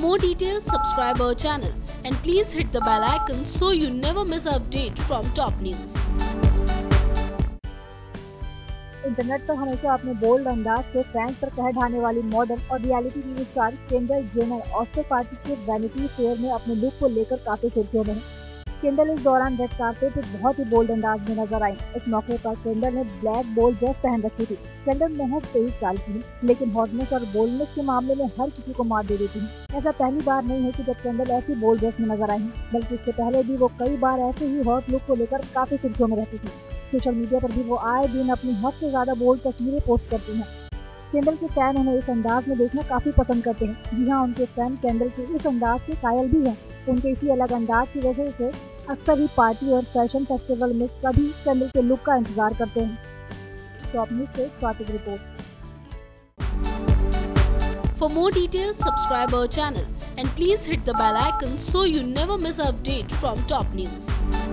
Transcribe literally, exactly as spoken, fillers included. more details, subscribe our channel and please hit the bell icon so you never miss an update from top news. Internet पर हमेशा अपने bold अंदाज से fans पर कह ढाने वाली मॉडल और reality TV star Kendall Jenner Oscar party के वैनिटी फेयर में अपने लुक को लेकर काफी सुर्खियों में हैं। केंडल इस दौरान रेड कार्पेट पर बहुत ही बोल्ड अंदाज में नजर आई। इस मौके पर केंडल ने ब्लैक बोल्ड ड्रेस पहन रखी थी। केंडल महज तेईस साल की, लेकिन हॉटनेस और बोल्डनेस के मामले में हर किसी को मात दे देती है। ऐसा पहली बार नहीं है कि जब केंडल ऐसी बोल्ड ड्रेस में नजर आई, बल्कि इससे पहले भी वो कई बार ऐसे ही हॉट लुक को लेकर काफी सुर्खियों में रहती थी। सोशल मीडिया पर भी वो आए दिन अपनी हद से ज्यादा बोल्ड तस्वीरें पोस्ट करती हैं। केंडल के फैन उन्हें इस अंदाज में देखना काफी पसंद करते हैं। जी हाँ, उनके फैन केंडल के इस अंदाज के कायल भी हैं। उनके इसी अलग अंदाज की वजह से अक्सर ही पार्टी और फैशन फेस्टिवल में सभी केंडल के लुक का इंतजार करते हैं। टॉप न्यूज से स्वाति की report. For more detail subscribe our channel and please hit the bell icon so you never miss update from top news.